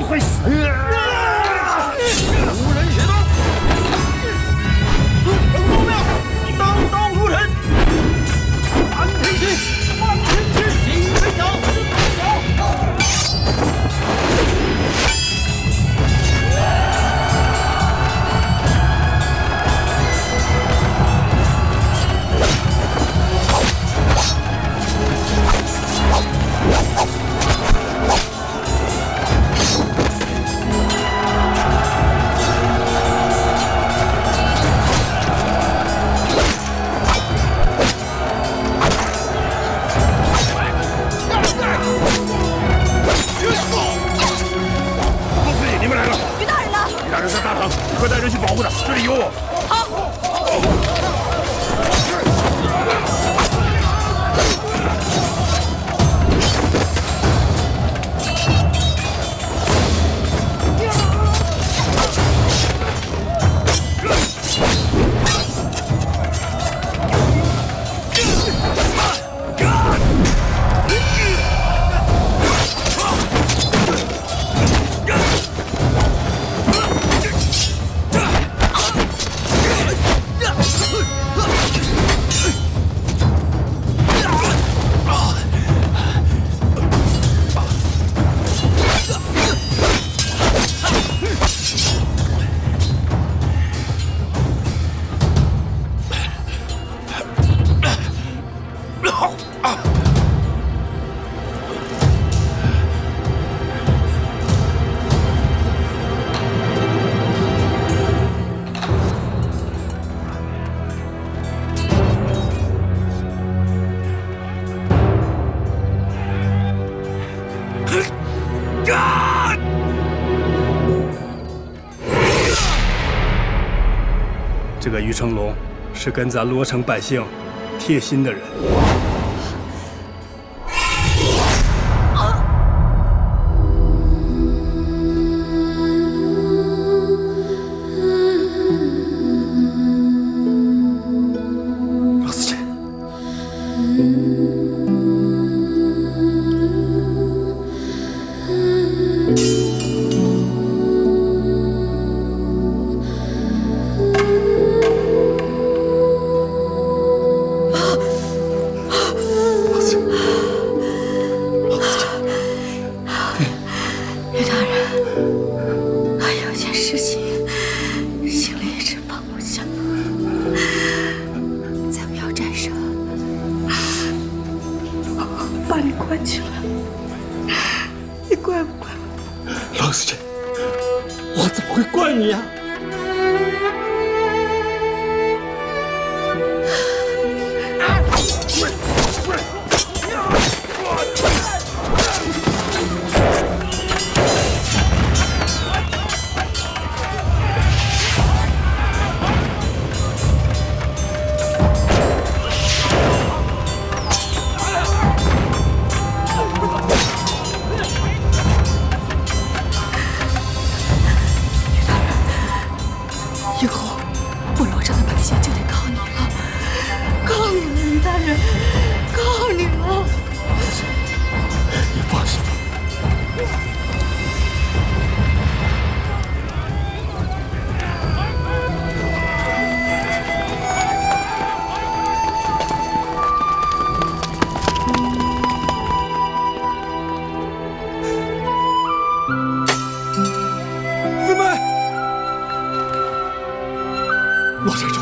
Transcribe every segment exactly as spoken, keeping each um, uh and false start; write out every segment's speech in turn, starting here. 不会死。无人学刀，四横龙庙，刀刀如神。安天师，万天师，金飞鸟，金飞鸟。 快带人去保护他，这里有我。好。这个于成龙是跟咱罗城百姓贴心的人。王思辰，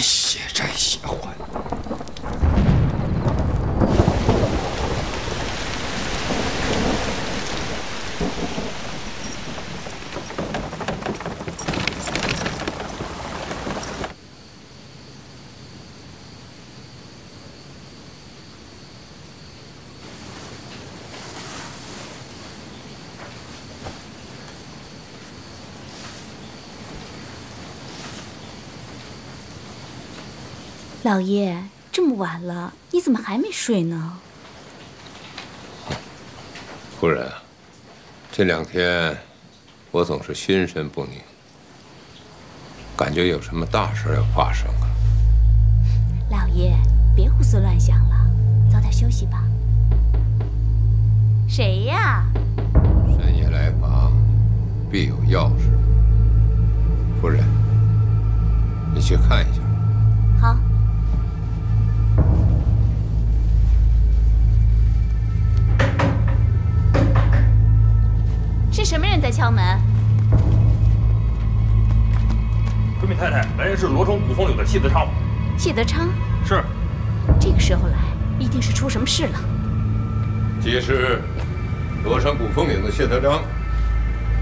血债血还。老爷，这么晚了，你怎么还没睡呢？夫人，这两天我总是心神不宁，感觉有什么大事要发生啊。老爷，别胡思乱想了，早点休息吧。谁呀？深夜来访，必有要事。夫人，你去看一下。好。 是什么人在敲门？闺女太太，来人是罗城古风柳的谢德昌。谢德昌是。这个时候来，一定是出什么事了。即是罗城古风柳的谢德昌，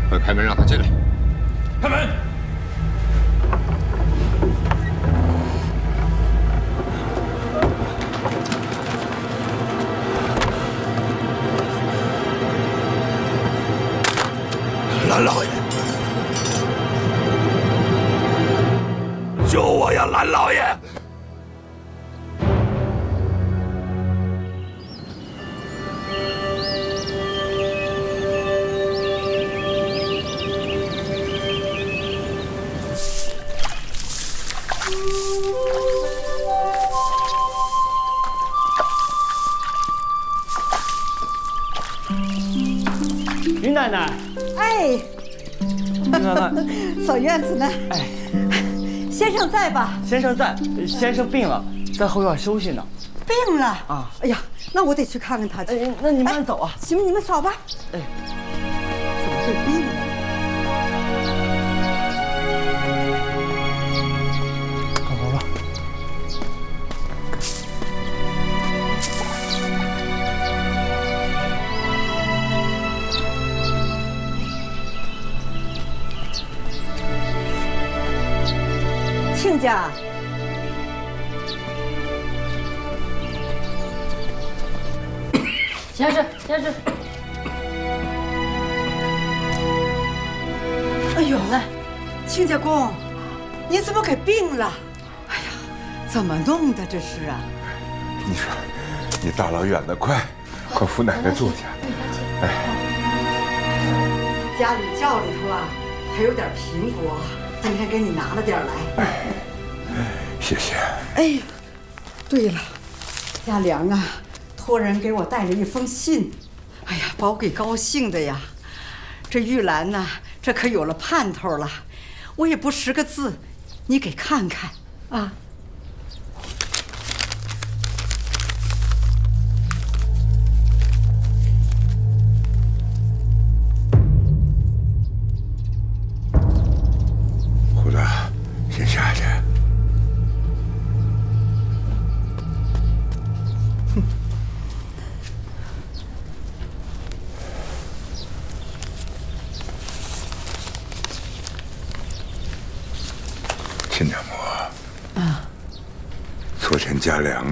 快开门让他进来。开门！蓝老爷，救我呀！蓝老爷，林奶奶。 哎，走院子呢。哎，先生在吧？先生在，先生病了，在后院休息呢。病了啊！哎呀，那我得去看看他去。哎，那你慢走啊。行，你们走吧。哎，怎么会病呢？干活吧。亲家，起来吃，起来吃。哎呦，来，亲家公，你怎么给病了？哎呀，怎么弄的这是啊？你说，你大老远的，快，快扶奶奶坐下。哎，家里窖里头啊，还有点苹果。 今天给你拿了点儿来，谢谢。哎，对了，家良啊，托人给我带了一封信，哎呀，把我给高兴的呀。这玉兰呐，这可有了盼头了。我也不识个字，你给看看啊。家良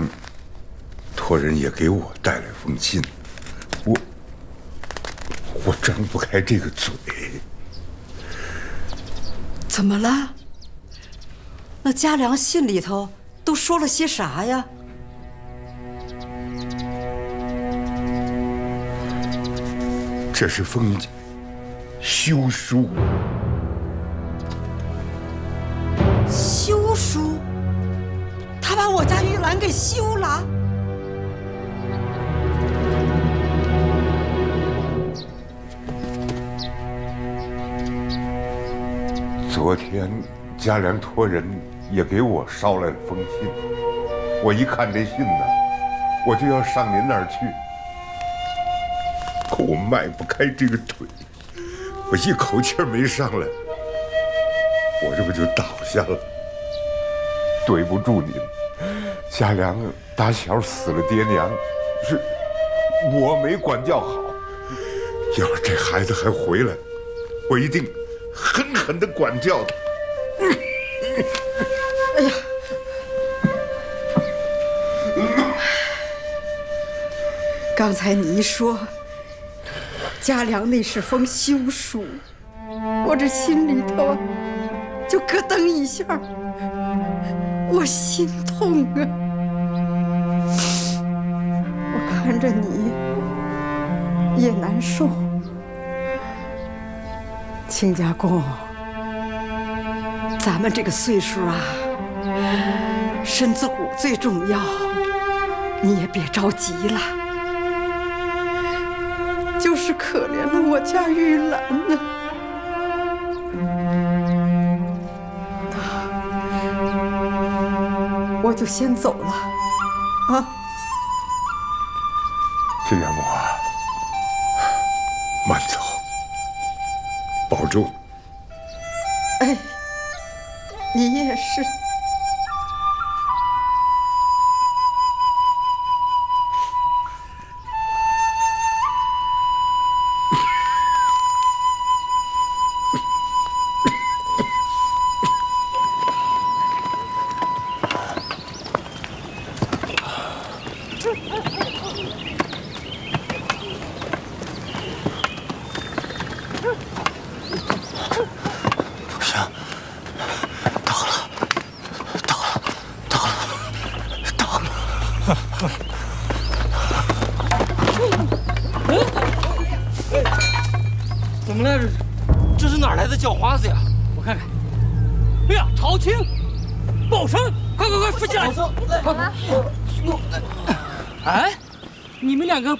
托人也给我带来封信，我我张不开这个嘴。怎么了？那家良信里头都说了些啥呀？这是封休书。休书。 把我家玉兰给休了！昨天家良托人也给我捎来了封信，我一看这信呢，我就要上您那儿去，可我迈不开这个腿，我一口气没上来，我这不就倒下了。对不住你们。家良打小死了爹娘，是我没管教好。要是这孩子还回来，我一定狠狠地管教他。哎呀！ 刚才你一说家良那是封休书，我这心里头就咯噔一下，我心痛啊！我看着你也难受，亲家公，咱们这个岁数啊，身子骨最重要，你也别着急了。 就是可怜了我家玉兰呢，我就先走了，啊！亲家母啊，慢走，保重。哎，你也是。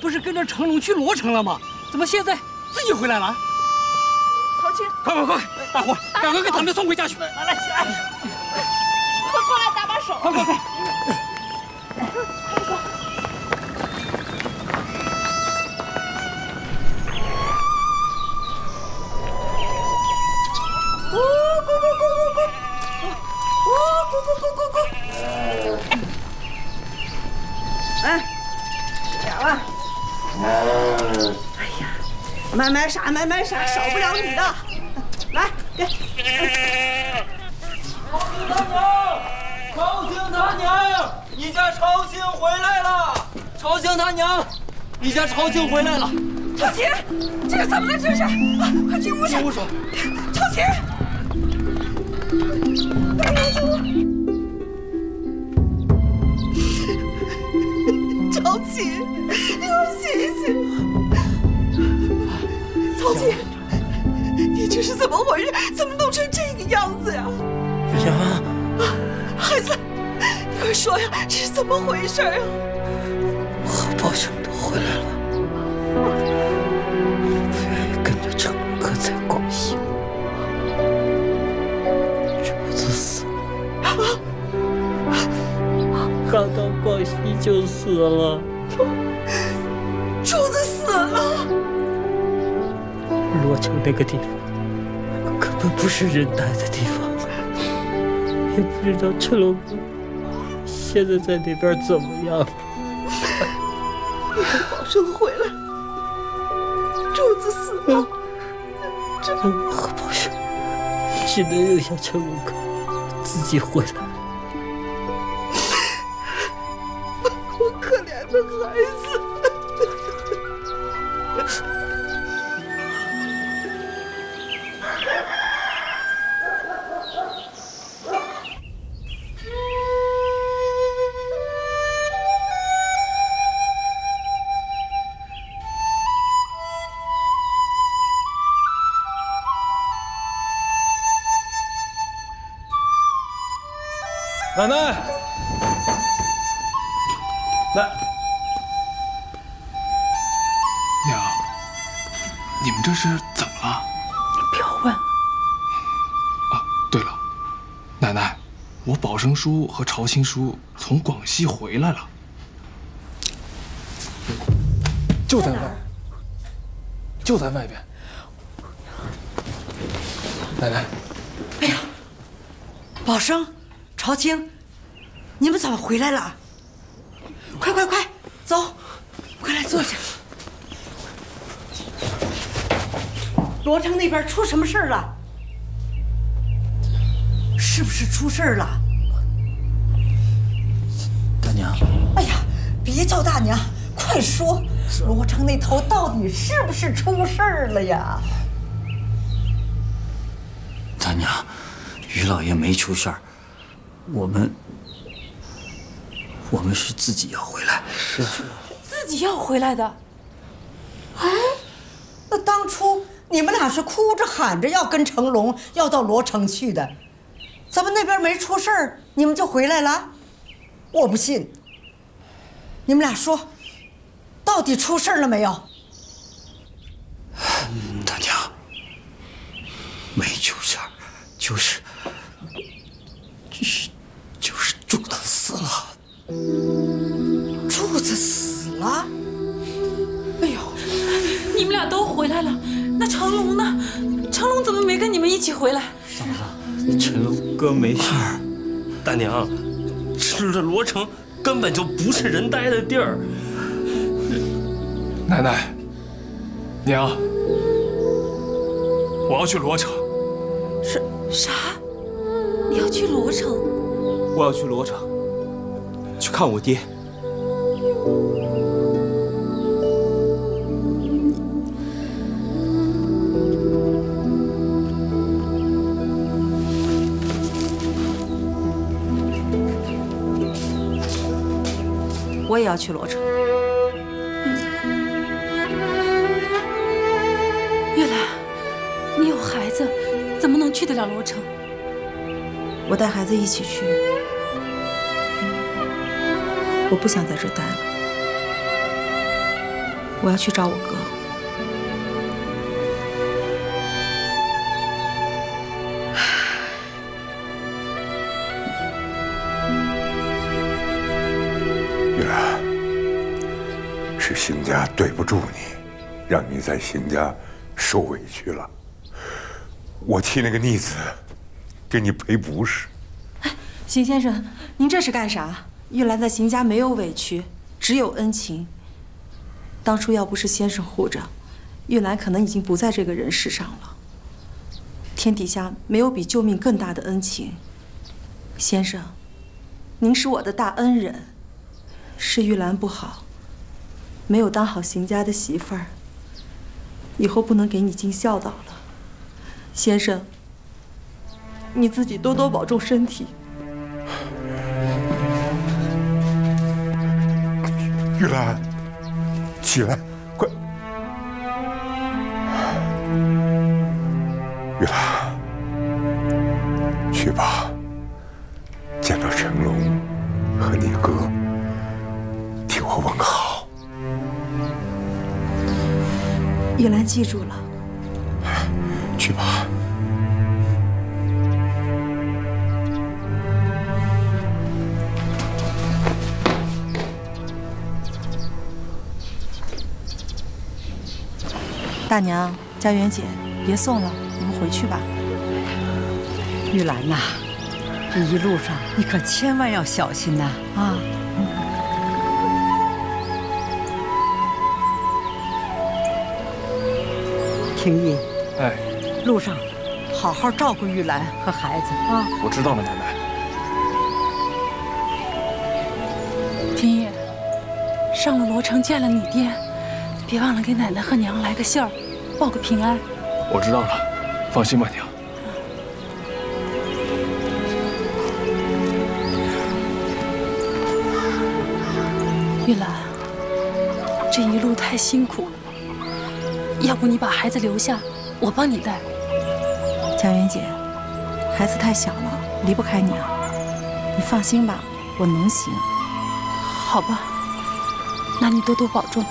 不是跟着成龙去罗城了吗？怎么现在自己回来了？曹青，快快快，大伙赶快给他们送回家去！来来，哎，快过来搭把手！快快快！咕咕咕咕咕咕，咕咕咕咕咕咕。哎，吃点吧。 哎呀，买买啥买买啥，少不了你的。来，给。曹庆大娘，曹庆他娘，你家曹庆回来了。曹庆他娘，你家曹庆回来了。曹庆，这是怎么了？这是啊，快进屋去。进屋去。曹庆，快来进屋。曹庆。 姐，你这是怎么回事？怎么弄成这个样子呀？娘，孩子，你快说呀，这是怎么回事啊？和宝兄都回来了，我不愿意跟着成龙哥在广西，主子死了，刚到广西就死了，主子死了。 罗城那个地方根本不是人待的地方，也不知道成龙哥现在在那边怎么样。宝生回来了，柱子死了，这和宝生只能留下成龙哥自己回来。我可怜的孩子。 奶奶，奶，娘，你们这是怎么了？你不要问。啊，对了，奶奶，我宝生叔和朝青叔从广西回来了，就在外，就在外边。奶奶，哎呀，宝生。 朝青，你们早回来了，快快快，走，快来坐下。罗城那边出什么事儿了？是不是出事儿了？大娘。哎呀，别叫大娘，快说，罗城那头到底是不是出事儿了呀？大娘，于老爷没出事儿，我们。 我们是自己要回来，是自己要回来的。哎，那当初你们俩是哭着喊着要跟成龙要到罗城去的，咱们那边没出事儿，你们就回来了？我不信。你们俩说，到底出事了没有？大娘，没出事儿，就是就是就是柱子死了。 柱子死了！哎呦，你们俩都回来了，那成龙呢？成龙怎么没跟你们一起回来？嫂子，成龙哥没事儿。大娘，这罗城根本就不是人待的地儿。奶奶，娘，我要去罗城。是啥？你要去罗城？我要去罗城。 去看我爹。我也要去罗城。月兰，你有孩子，怎么能去得了罗城？我带孩子一起去。 我不想在这待了，我要去找我哥。月儿，是邢家对不住你，让你在邢家受委屈了。我替那个逆子给你赔不是。哎，邢先生，您这是干啥？ 玉兰在邢家没有委屈，只有恩情。当初要不是先生护着，玉兰可能已经不在这个人世上了。天底下没有比救命更大的恩情。先生，您是我的大恩人，是玉兰不好，没有当好邢家的媳妇儿，以后不能给你尽孝道了。先生，你自己多多保重身体。 玉兰，起来，快！玉兰，去吧。见到成龙和你哥，替我问好。玉兰记住了。去吧。 大娘，佳媛姐，别送了，你们回去吧。玉兰呐，这一路上你可千万要小心呐！啊，嗯、廷义，哎，路上好好照顾玉兰和孩子啊！我知道了，奶奶。廷义，上了罗城见了你爹。 别忘了给奶奶和娘来个信儿，报个平安。我知道了，放心吧，娘。玉兰，这一路太辛苦了，要不你把孩子留下，我帮你带。佳媛姐，孩子太小了，离不开你啊。你放心吧，我能行。好吧，那你多多保重。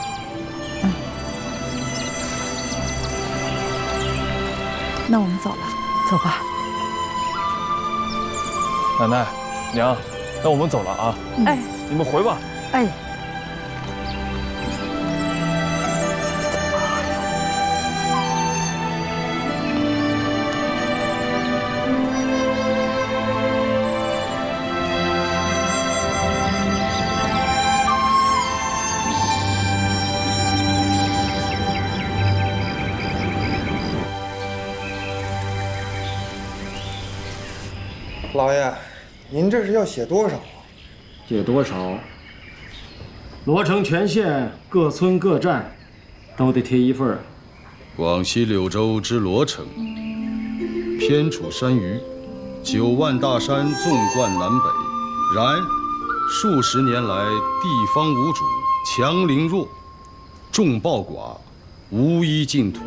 那我们走了，走吧。奶奶、娘，那我们走了啊！哎，你们回吧。哎。老爷，您这是要写多少？写多少？罗城全县各村各站都得贴一份。广西柳州之罗城，偏处山隅，九万大山纵贯南北。然数十年来，地方无主，强凌弱，众暴寡，无一尽土，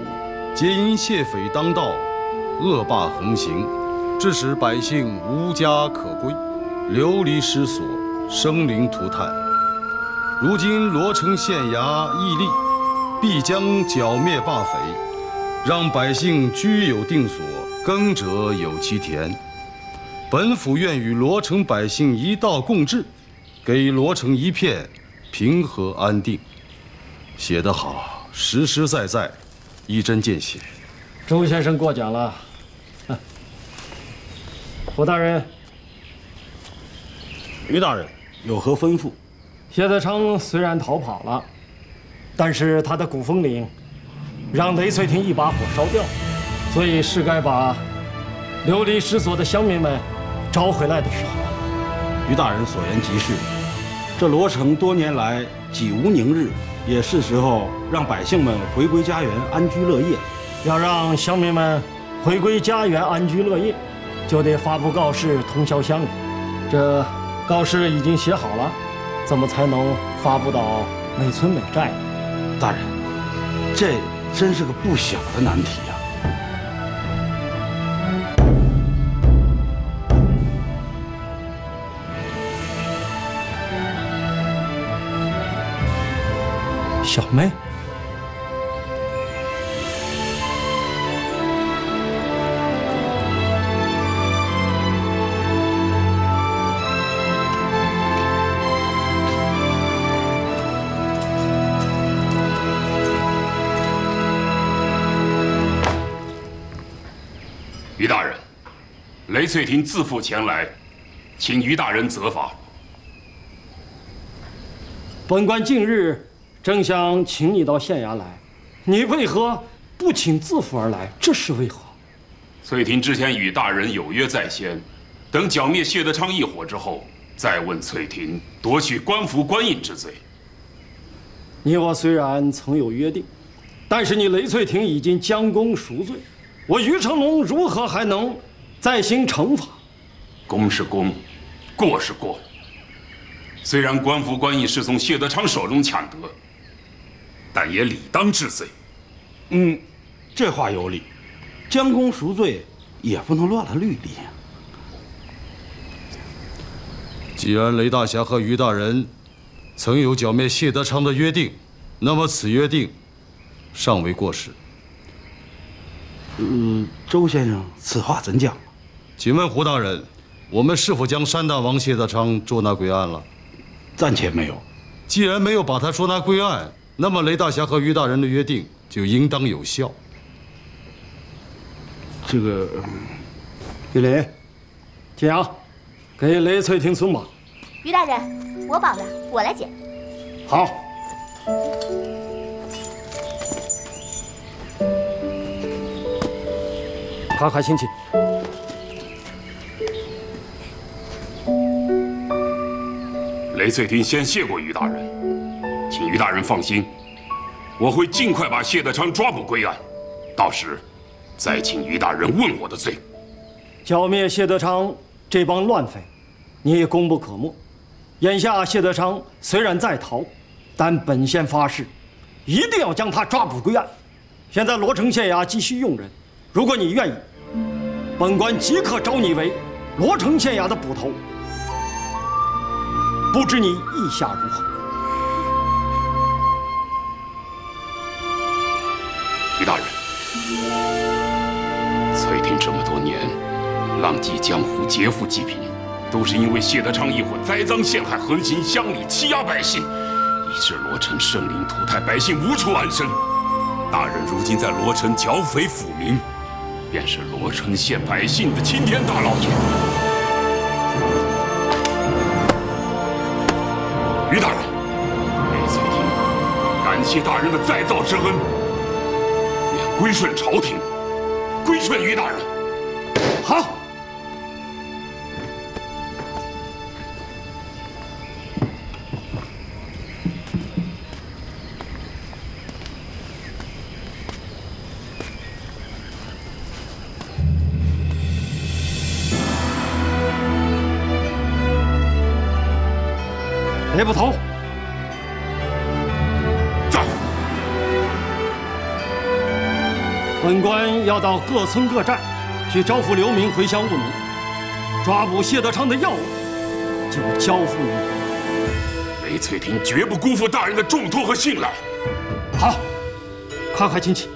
皆因窃匪当道，恶霸横行，致使百姓无家可归，流离失所，生灵涂炭。如今罗城县衙屹立。 必将剿灭霸匪，让百姓居有定所，耕者有其田。本府愿与罗城百姓一道共治，给罗城一片平和安定。写得好，实实在在，一针见血。周先生过奖了。胡大人，于大人有何吩咐？谢德昌虽然逃跑了。 但是他的古风岭，让雷翠亭一把火烧掉，所以是该把流离失所的乡民们找回来的时候。于大人所言极是，这罗城多年来几无宁日，也是时候让百姓们回归家园，安居乐业。要让乡民们回归家园，安居乐业，就得发布告示，通宵乡里。这告示已经写好了，怎么才能发布到每村每寨呢？ 大人，这真是个不小的难题呀！小妹，雷翠亭自负前来，请于大人责罚。本官近日正想请你到县衙来，你为何不请自负而来？这是为何？翠亭之前与大人有约在先，等剿灭谢德昌一伙之后，再问翠亭夺取官服官印之罪。你我虽然曾有约定，但是你雷翠亭已经将功赎罪，我于成龙如何还能？ 再行惩罚，功是功，过是过。虽然官服官印是从谢德昌手中抢得，但也理当治罪。嗯，这话有理，将功赎罪也不能乱了律例啊。既然雷大侠和于大人曾有剿灭谢德昌的约定，那么此约定尚未过时。 嗯，周先生，此话怎讲？请问胡大人，我们是否将山大王谢德昌捉拿归案了？暂且没有。既然没有把他捉拿归案，那么雷大侠和于大人的约定就应当有效。这个，于林，金阳，给雷翠亭松绑。于大人，我绑的，我来解。好。 他还兴起。雷翠亭先谢过于大人，请于大人放心，我会尽快把谢德昌抓捕归案，到时再请于大人问我的罪。剿灭谢德昌这帮乱匪，你也功不可没。眼下谢德昌虽然在逃，但本县发誓，一定要将他抓捕归案。现在罗城县衙急需用人，如果你愿意。 本官即刻招你为罗城县衙的捕头，不知你意下如何？于大人，翠亭这么多年浪迹江湖、劫富济贫，都是因为谢德昌一伙栽赃陷害、横行乡里、欺压百姓，以致罗城生灵涂炭，百姓无处安身。大人如今在罗城剿匪抚民。 便是罗城县百姓的青天大老爷，于大人，雷翠亭感谢大人的再造之恩，愿归顺朝廷，归顺于大人。好。别不投。 本官要到各村各寨，去招抚流民回乡务农，抓捕谢德昌的要务，就交付于你。梅翠亭绝不辜负大人的重托和信赖。好，慷慨亲戚。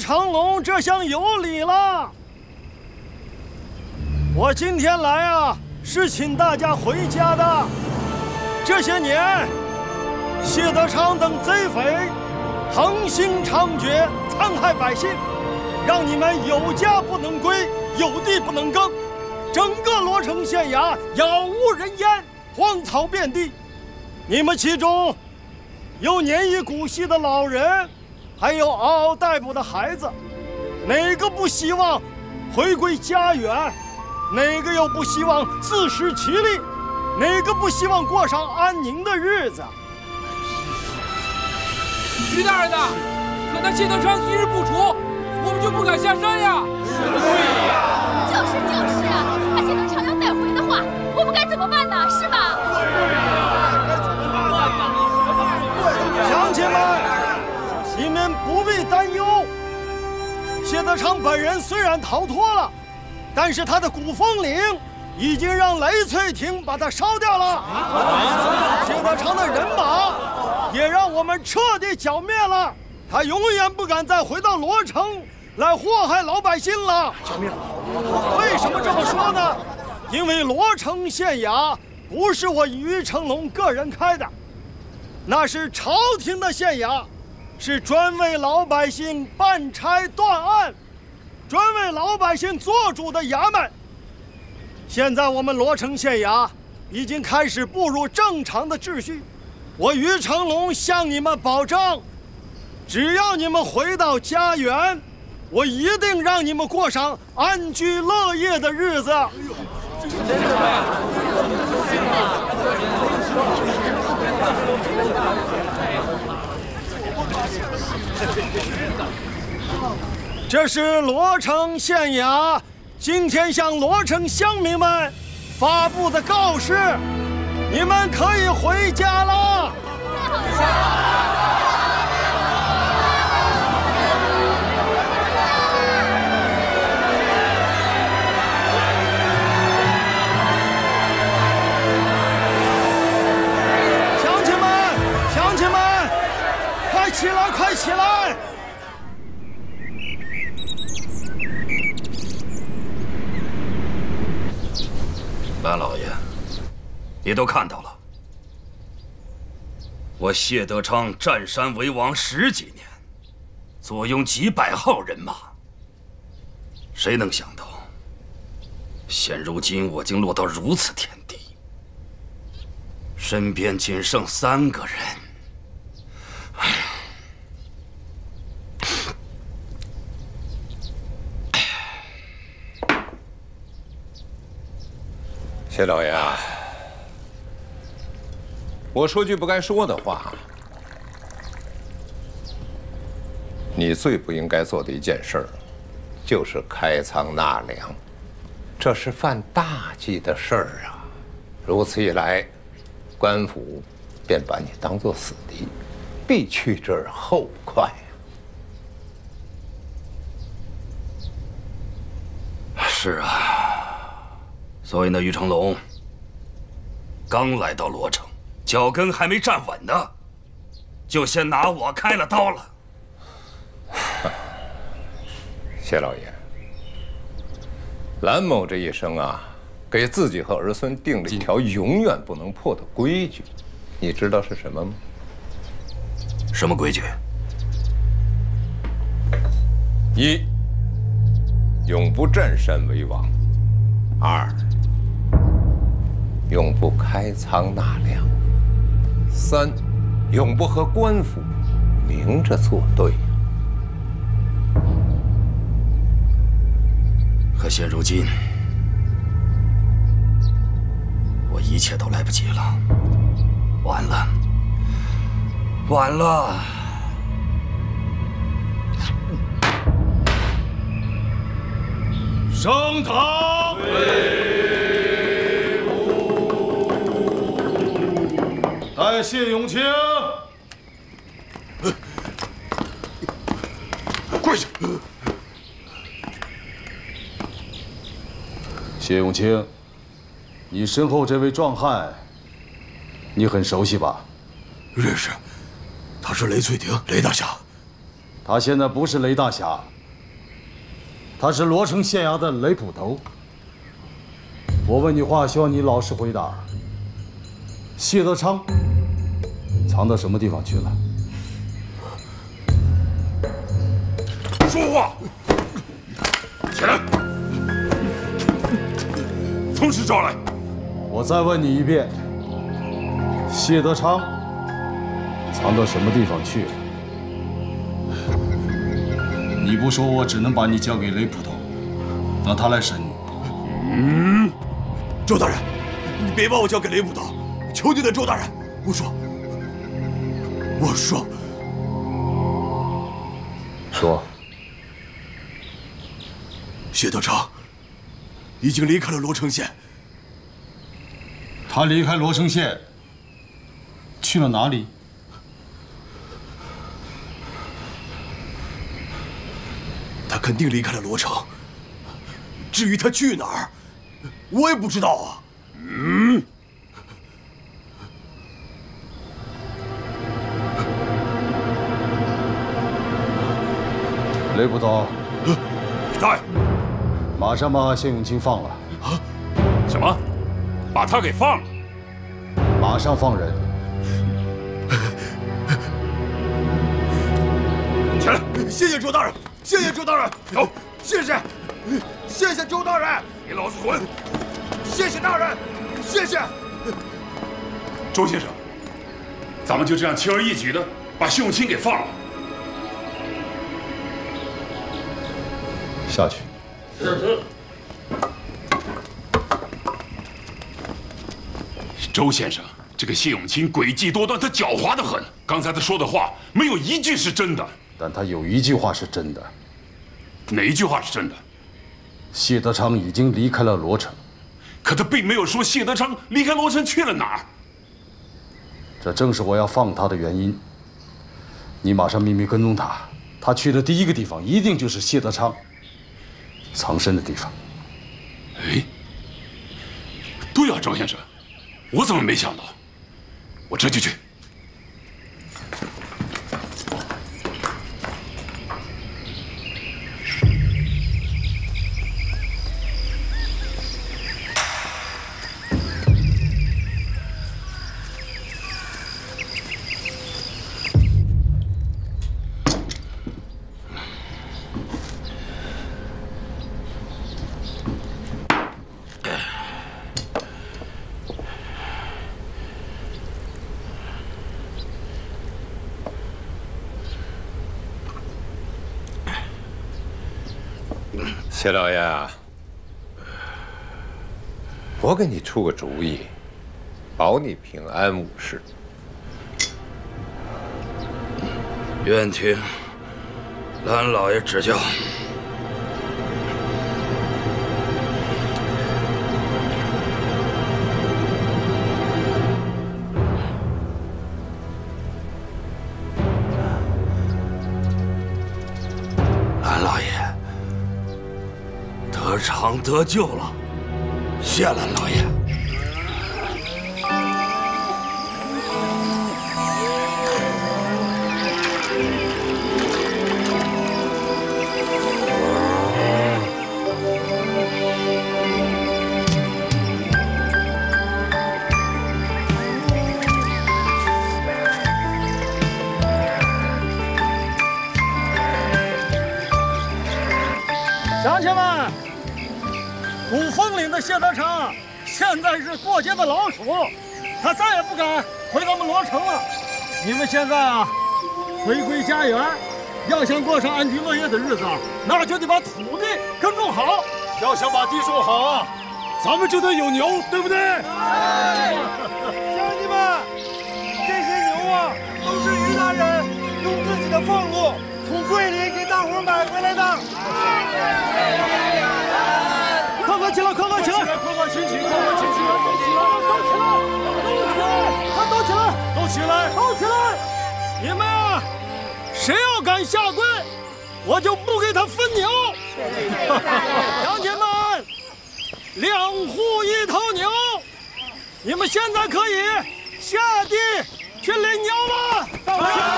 成龙，这厢有礼了。我今天来啊，是请大家回家的。这些年，谢德昌等贼匪横行猖獗，残害百姓，让你们有家不能归，有地不能耕，整个罗城县衙杳无人烟，荒草遍地。你们其中有年已古稀的老人。 还有嗷嗷待哺的孩子，哪个不希望回归家园？哪个又不希望自食其力？哪个不希望过上安宁的日子？于大人呐，可那谢德昌一日不除，我们就不敢下山呀！是呀，就是就是啊！那谢德昌要再回的话，我们该怎么办呢？是吧？对呀，该怎么办呢？乡亲们！ 你们不必担忧，谢德昌本人虽然逃脱了，但是他的古风岭已经让雷翠亭把他烧掉了。谢德昌的人马也让我们彻底剿灭了，他永远不敢再回到罗城来祸害老百姓了。剿灭！为什么这么说呢？因为罗城县衙不是我于成龙个人开的，那是朝廷的县衙。 是专为老百姓办差断案，专为老百姓做主的衙门。现在我们罗城县衙已经开始步入正常的秩序。我于成龙向你们保证，只要你们回到家园，我一定让你们过上安居乐业的日子。 这是罗城县衙今天向罗城乡民们发布的告示，你们可以回家了。乡亲们，乡亲们，快起来，快起来！ 蓝老爷，你都看到了，我谢德昌占山为王十几年，坐拥几百号人马。谁能想到，现如今我竟落到如此田地，身边仅剩三个人。哎呀，谢老爷啊，我说句不该说的话，你最不应该做的一件事儿，就是开仓纳粮，这是犯大忌的事儿啊！如此一来，官府便把你当作死敌，必去之而后快啊！是啊。 所以那于成龙刚来到罗城，脚跟还没站稳呢，就先拿我开了刀了。谢老爷，蓝某这一生啊，给自己和儿孙定了一条永远不能破的规矩，你知道是什么吗？什么规矩？一，永不占山为王；二。 永不开仓纳粮。三，永不和官府明着作对。可现如今，我一切都来不及了，晚了，晚了。 升堂。队伍，带谢永清。跪下。谢永清，你身后这位壮汉，你很熟悉吧？认识，他是雷翠婷，雷大侠。他现在不是雷大侠。 他是罗城县衙的雷捕头。我问你话，需要你老实回答。谢德昌藏到什么地方去了？说话！起来！从实招来！我再问你一遍，谢德昌藏到什么地方去了？ 你不说，我只能把你交给雷捕头，让他来审你。嗯，周大人，你别把我交给雷捕头，求你了，周大人，我说，我说，说，谢德昌已经离开了罗城县。他离开罗城县，去了哪里？ 肯定离开了罗城。至于他去哪儿，我也不知道啊。嗯。雷捕头，在。马上把谢永清放了。啊？什么？把他给放了？马上放人。起来！谢谢周大人。 谢谢周大人，走，谢谢，谢谢周大人，你老子滚！谢谢大人，谢谢。周先生，咱们就这样轻而易举的把谢永清给放了。下去。是。周先生，这个谢永清诡计多端，他狡猾的很。刚才他说的话，没有一句是真的。 但他有一句话是真的，哪一句话是真的？谢德昌已经离开了罗城，可他并没有说谢德昌离开罗城去了哪儿。这正是我要放他的原因。你马上秘密跟踪他，他去的第一个地方一定就是谢德昌藏身的地方。哎，对啊，周先生，我怎么没想到？我这就去。 谢老爷啊，我给你出个主意，保你平安无事。愿听蓝老爷指教。蓝老爷。 得偿得咎了，谢兰老爷。乡亲们。 古风岭的谢德昌，现在是过街的老鼠，他再也不敢回咱们罗城了。你们现在啊，回归家园，要想过上安居乐业的日子，那就得把土地耕种好。要想把地种好啊，咱们就得有牛，对不对？哎，兄弟们，这些牛啊，都是于大人用自己的俸禄从桂林给大伙买回来的。快快起来，快快起来，快快亲亲，快快亲亲，都起来，都起来，都起来，都起来，都起来！你们啊，谁要敢下跪，我就不给他分牛。乡亲们。 两户一头牛，你们现在可以下地去领牛了。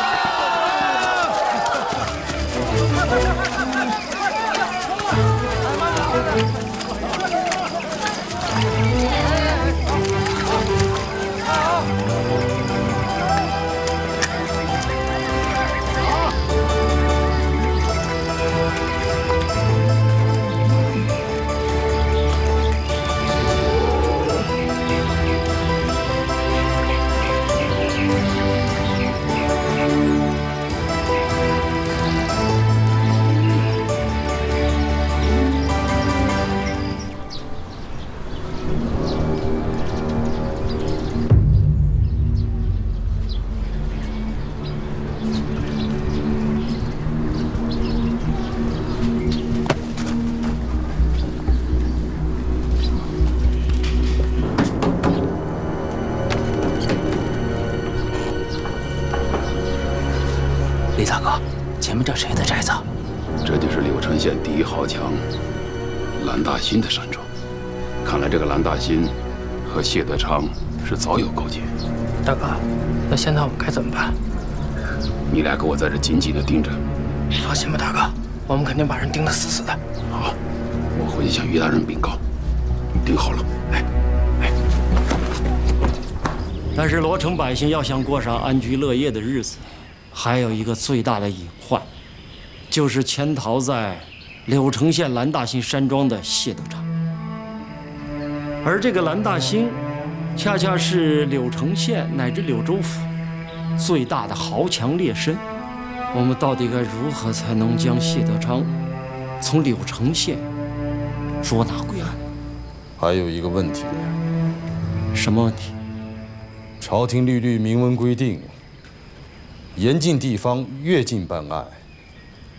新的山庄，看来这个蓝大新和谢德昌是早有勾结。大哥，那现在我们该怎么办？你俩给我在这紧紧的盯着。放心吧，大哥，我们肯定把人盯得死死的。好，我回去向于大人禀告。盯好了，哎哎。但是罗城百姓要想过上安居乐业的日子，还有一个最大的隐患，就是潜逃在 柳城县蓝大新山庄的谢德昌，而这个蓝大新，恰恰是柳城县乃至柳州府最大的豪强劣绅。我们到底该如何才能将谢德昌从柳城县捉拿归案？还有一个问题，什么问题？朝廷律律明文规定，严禁地方越境办案。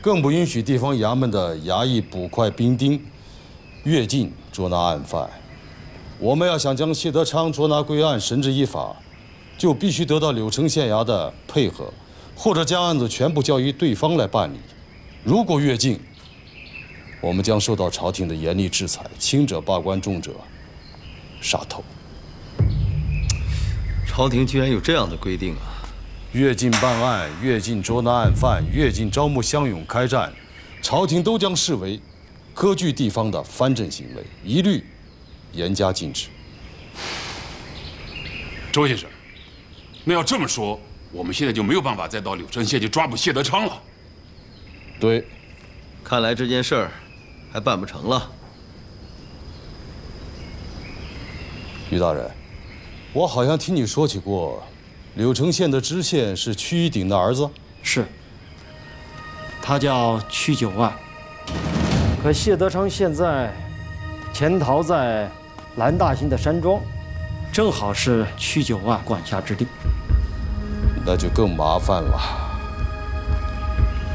更不允许地方衙门的衙役、捕快、兵丁越境捉拿案犯。我们要想将谢德昌捉拿归案、绳之以法，就必须得到柳城县衙的配合，或者将案子全部交于对方来办理。如果越境，我们将受到朝廷的严厉制裁，轻者罢官，重者杀头。朝廷居然有这样的规定啊！ 越境办案、越境捉拿案犯、越境招募乡勇开战，朝廷都将视为割据地方的藩镇行为，一律严加禁止。周先生，那要这么说，我们现在就没有办法再到柳城县去抓捕谢德昌了。对，看来这件事儿还办不成了。于大人，我好像听你说起过。 柳城县的知县是屈一鼎的儿子，是。他叫屈九万。可谢德昌现在潜逃在蓝大新的山庄，正好是屈九万管辖之地，那就更麻烦了。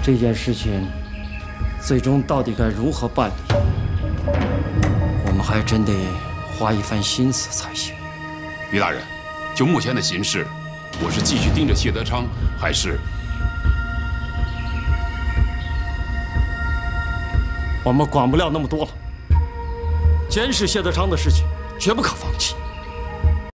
这件事情最终到底该如何办理，我们还真得花一番心思才行。于大人，就目前的形势。 我是继续盯着谢德昌，还是我们管不了那么多了？监视谢德昌的事情绝不可放弃。